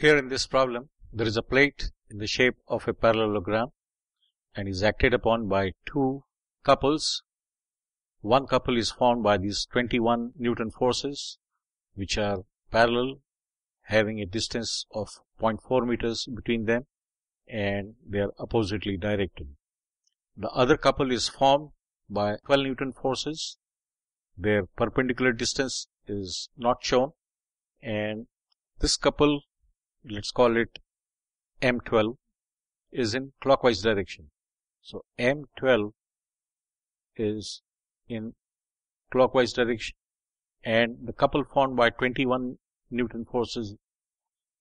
Here in this problem, there is a plate in the shape of a parallelogram and is acted upon by two couples. One couple is formed by these 21 Newton forces, which are parallel, having a distance of 0.4 meters between them, and they are oppositely directed. The other couple is formed by 12 Newton forces. Their perpendicular distance is not shown, and this couple, let's call it M12, is in clockwise direction. So M12 is in clockwise direction, and the couple formed by 21 Newton forces,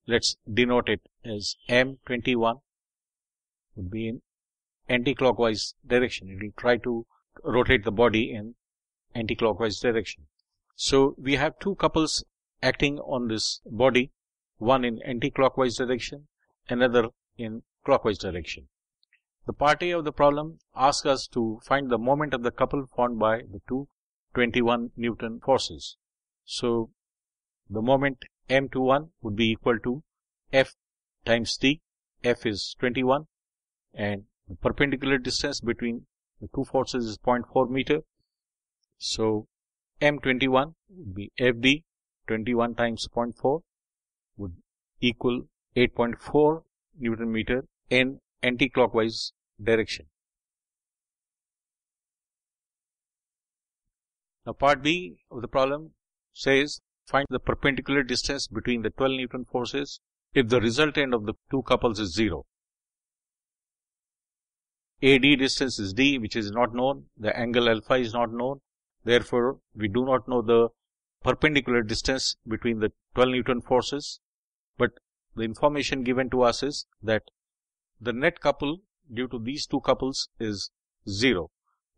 let's denote it as M21, would be in anti-clockwise direction. It will try to rotate the body in anti-clockwise direction. So we have two couples acting on this body, one in anti-clockwise direction, another in clockwise direction. The part A of the problem asks us to find the moment of the couple formed by the two 21 Newton forces. So the moment M21 would be equal to F times T. F is 21, and the perpendicular distance between the two forces is 0.4 meter. So M21 would be FD, 21 times 0.4. would equal 8.4 Newton meter in anti-clockwise direction. Now part B of the problem says find the perpendicular distance between the 12 Newton forces if the resultant of the two couples is 0. AD distance is D, which is not known. The angle alpha is not known. Therefore, we do not know the perpendicular distance between the 12 Newton forces. But the information given to us is that the net couple due to these two couples is 0.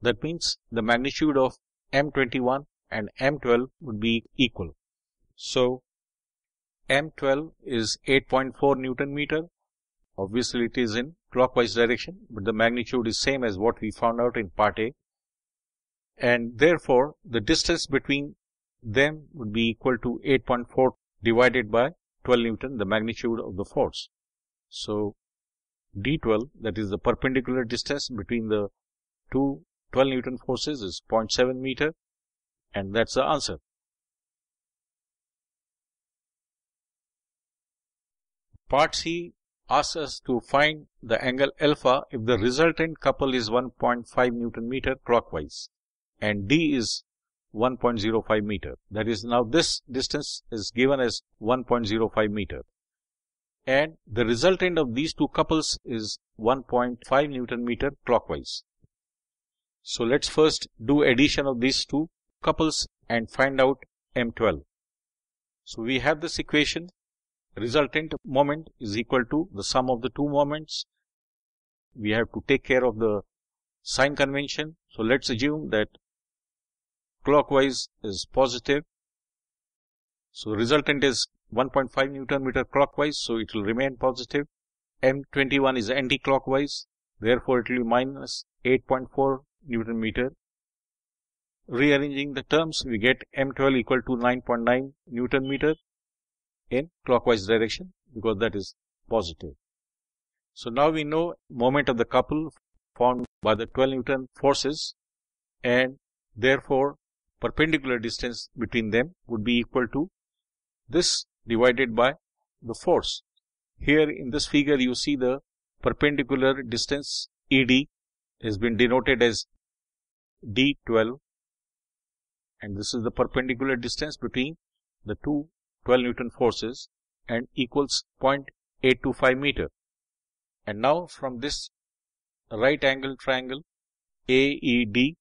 That means the magnitude of M21 and M12 would be equal. So M12 is 8.4 Newton meter. Obviously, it is in clockwise direction, but the magnitude is same as what we found out in part A. And therefore, the distance between them would be equal to 8.4 divided by 12 Newton, the magnitude of the force. So D12, that is the perpendicular distance between the two 12 Newton forces, is 0.7 meter, and that's the answer. Part C asks us to find the angle alpha if the resultant couple is 1.5 Newton meter clockwise, and D is 1.05 meter. That is, now this distance is given as 1.05 meter. And the resultant of these two couples is 1.5 Newton meter clockwise. So let's first do addition of these two couples and find out M12. So we have this equation. Resultant moment is equal to the sum of the two moments. We have to take care of the sign convention. So let's assume that clockwise is positive. So resultant is 1.5 Newton meter clockwise, so it will remain positive. M21 is anti-clockwise, therefore it will be minus 8.4 Newton meter. Rearranging the terms, we get M12 equal to 9.9 Newton meter in clockwise direction, because that is positive. So now we know moment of the couple formed by the 12 Newton forces, and therefore perpendicular distance between them would be equal to this divided by the force. Here in this figure you see the perpendicular distance ED has been denoted as D12, and this is the perpendicular distance between the two 12 Newton forces and equals 0.825 meter. And now from this right angle triangle AED,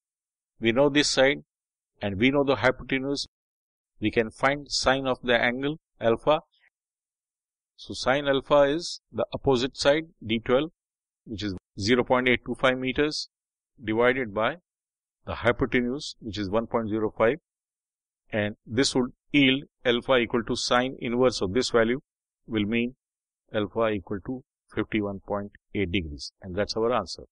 we know this side and we know the hypotenuse. We can find sine of the angle alpha. So sine alpha is the opposite side, D12, which is 0.825 meters, divided by the hypotenuse, which is 1.05. And this would yield alpha equal to sine inverse of this value, will mean alpha equal to 51.8 degrees. And that's our answer.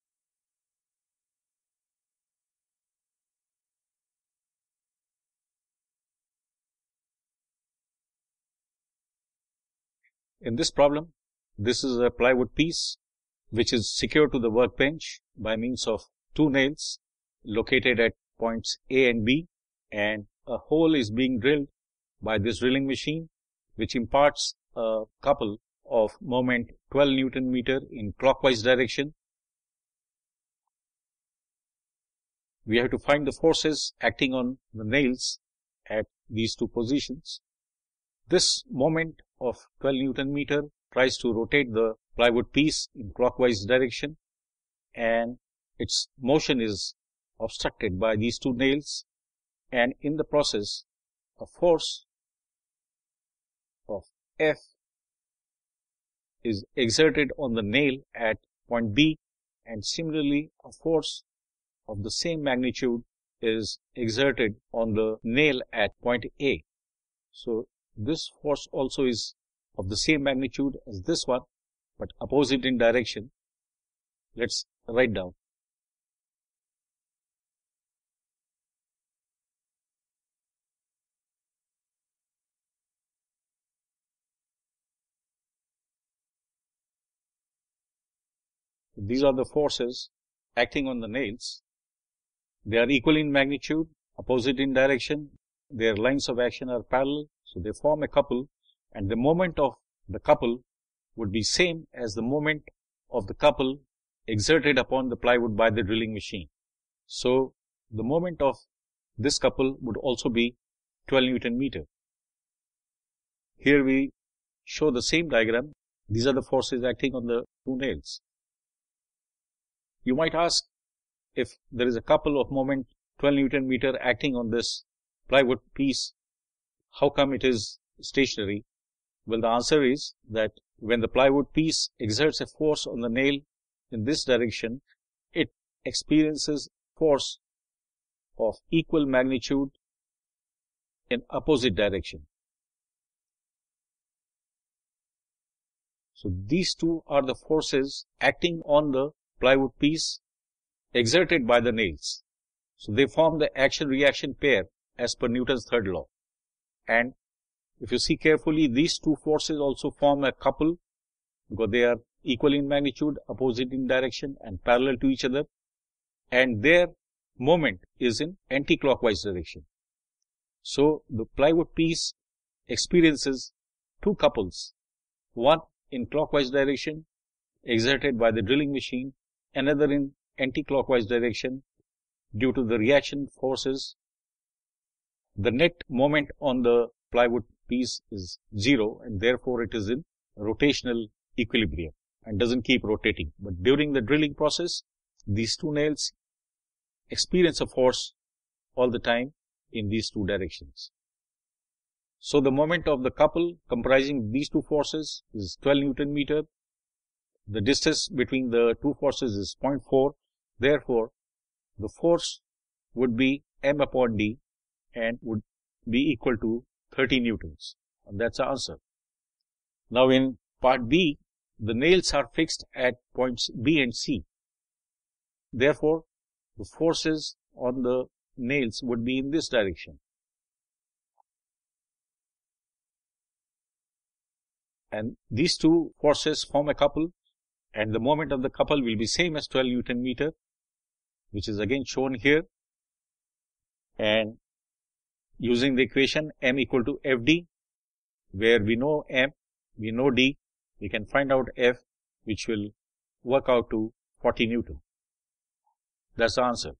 In this problem, this is a plywood piece which is secured to the workbench by means of two nails located at points A and B, and a hole is being drilled by this drilling machine which imparts a couple of moment 12 Newton meter in clockwise direction. We have to find the forces acting on the nails at these two positions. This moment of 12 Newton meter tries to rotate the plywood piece in clockwise direction, and its motion is obstructed by these two nails, and in the process a force of F is exerted on the nail at point B, and similarly a force of the same magnitude is exerted on the nail at point A. So this force also is of the same magnitude as this one, but opposite in direction. Let's write down. These are the forces acting on the nails. They are equal in magnitude, opposite in direction. Their lines of action are parallel, so they form a couple, and the moment of the couple would be same as the moment of the couple exerted upon the plywood by the drilling machine. So the moment of this couple would also be 12 Newton meter. Here we show the same diagram. These are the forces acting on the two nails. You might ask, if there is a couple of moment 12 Newton meter acting on this plywood piece, how come it is stationary? Well, the answer is that when the plywood piece exerts a force on the nail in this direction, it experiences force of equal magnitude in opposite direction. So these two are the forces acting on the plywood piece exerted by the nails. So they form the action-reaction pair as per Newton's third law. And if you see carefully, these two forces also form a couple because they are equal in magnitude, opposite in direction, and parallel to each other. And their moment is in anti-clockwise direction. So the plywood piece experiences two couples, one in clockwise direction exerted by the drilling machine, another in anti-clockwise direction due to the reaction forces. The net moment on the plywood piece is zero, and therefore it is in rotational equilibrium and doesn't keep rotating. But during the drilling process, these two nails experience a force all the time in these two directions. So the moment of the couple comprising these two forces is 12 Newton meter. The distance between the two forces is 0.4. Therefore, the force would be M upon D and would be equal to 30 Newtons. And that's the answer. Now in part B, the nails are fixed at points B and C. Therefore, the forces on the nails would be in this direction. And these two forces form a couple, and the moment of the couple will be same as 12 Newton meter, which is again shown here. And using the equation M equal to FD, where we know M, we know D, we can find out F, which will work out to 40 Newton. That's the answer.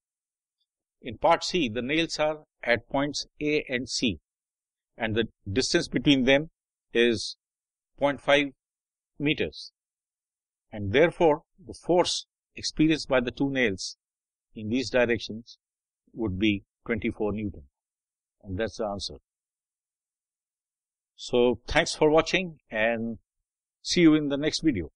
In part C, the nails are at points A and C, and the distance between them is 0.5 meters. And therefore, the force experienced by the two nails in these directions would be 24 Newton. And that's the answer. So, thanks for watching, and see you in the next video.